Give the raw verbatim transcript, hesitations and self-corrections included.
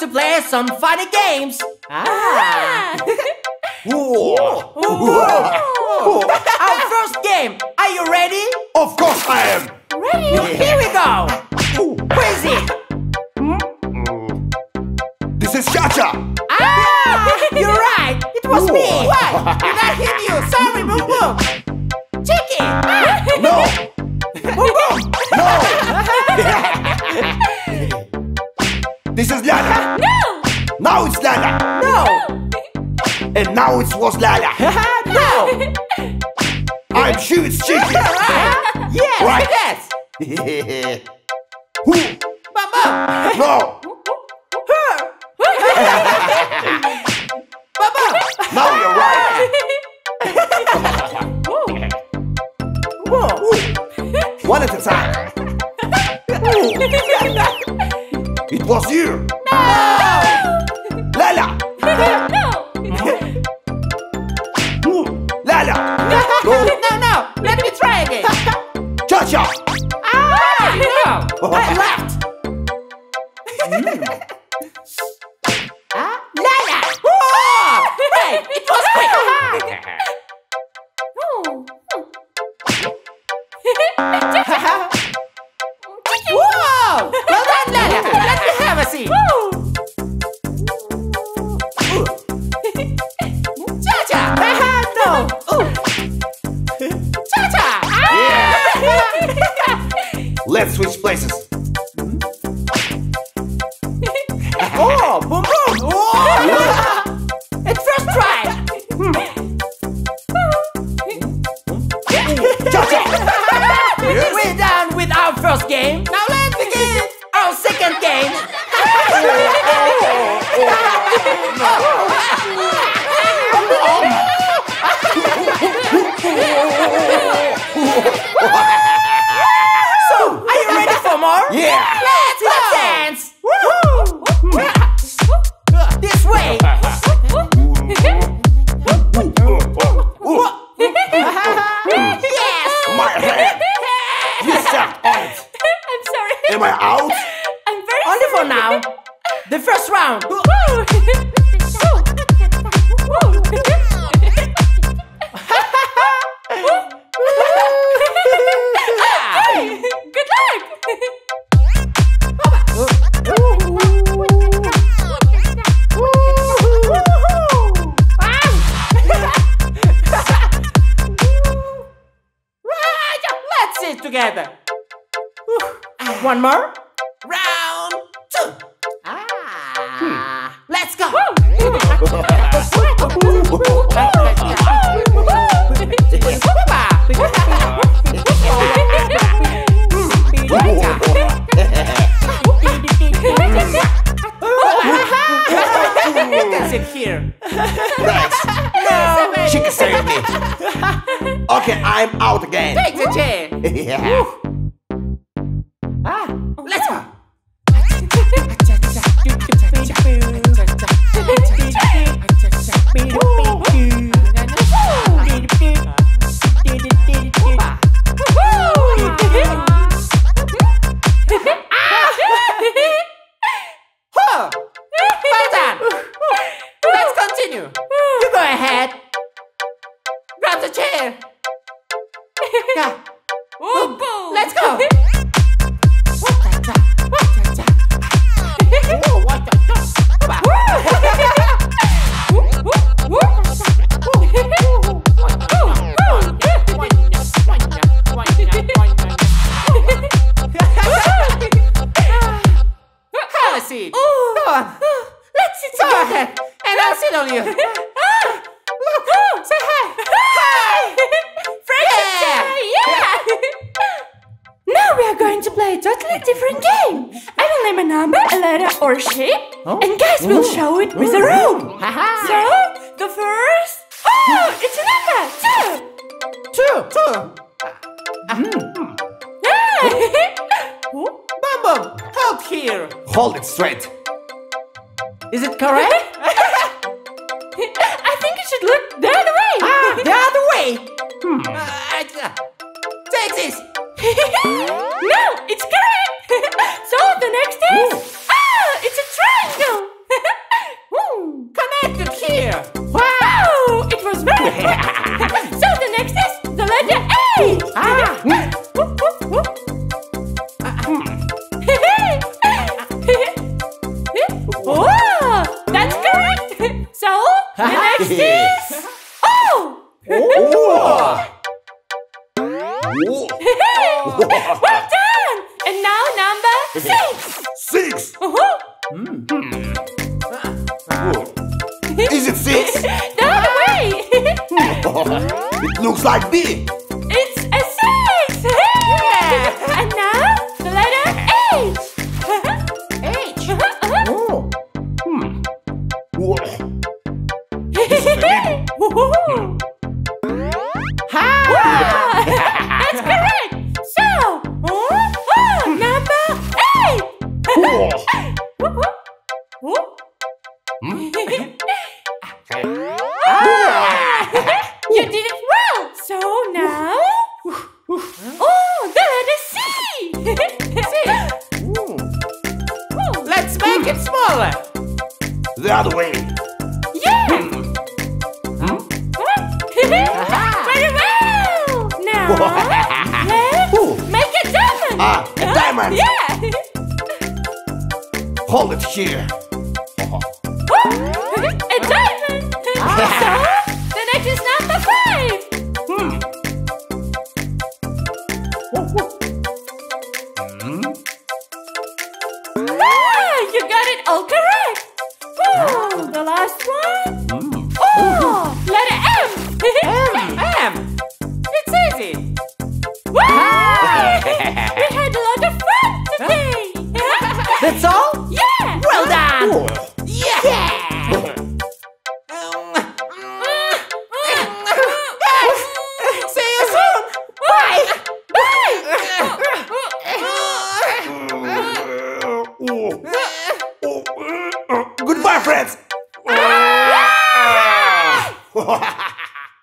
To play some funny games. Ah. Whoa. Whoa. Whoa. Whoa. Our first game. Are you ready? Of course I am. Ready? Yeah. Here we go. Who is it? Hmm? This is Chacha. Ah, you're right. It was Whoa. me. What? Did I hit you? Sorry, Boom Boom. Chicken. Ah. No. Boom Boom. No. This is Lala. No! Now it's Lala. No! And now it was Lala. No! I'm sure it's Chicken. Right? Yes, right? Yes. Who? Baba. No. Her. Baba. Now you're right. Whoa. One at a time. It was you! No! Lala! No! Lala! No. No, no! Let me try again! Cha-cha! Ah! No! I left! Lala! Oh! Hey! It was quick! Whoa! Well done, Lala! Let me have a seat! Cha-cha! No! Cha-cha! Yeah. Let's switch places! Oh! Boom Boom! Oh. At first try! Cha-cha! We're done with our first game! Yeah! Let's, Let's dance! Woo! This way! Yes! My hand! Yes, out! I'm sorry. Am I out? I'm very Only sorry. for now. The first round. Together. One more. Round two. Ah. Hmm. Let's go. That's it here. Nice. No. She can save me. Okay, I'm out again. Take the chair. Yeah. Ah, let's go. Well done. Let's continue. You go ahead. Grab the chair. Yeah. Boom, boom. Let's go! Have a seat! Go on! Let's sit together! Go ahead. And I'll sit on you! Look! Say hi! Now we are going to play a totally different game. I will name a number, a letter, or shape, oh. and guys will show it with a room. So, the first... Oh, it's a number! Two! Two! Two! Mm. Bum Bum, hold here. Hold it straight. Is it correct? should look the other way. Ah, the other way. Hmm. Uh, Texas. No, it's correct. So the next is Ooh. ah, it's a triangle. Ooh. Connected here. Wow, oh, it was very quick. So the next is the letter A. Ah. Whoop, whoop, whoop. Uh, hmm. Oh, that's correct. So the next is O. Oh. Well done! And now number six! Six! Uh-huh. Mm. Uh, is it six? The other way! It looks like B! It's a six! Yeah. And now the letter H! H! Uh-huh, uh-huh. Oh. Hmm. Whoa. Ha! That's correct! So, oh, oh, number eight! You did it well! So now... Oh, the letter C! Let's make it smaller! The other way! Yeah! Hmm? Very well! Now... Ah, a diamond! Yeah! Hold it here! Oh, a diamond! Ah. So, the next is number five! Hmm. Ah, you got it all correct! Oh, the last one! Oh, letter M! M! M! It's easy! We had a lot of fun today! That's all? Yeah! Well done! Ooh. Yeah! yeah. See you soon! Bye! Bye! Goodbye, friends!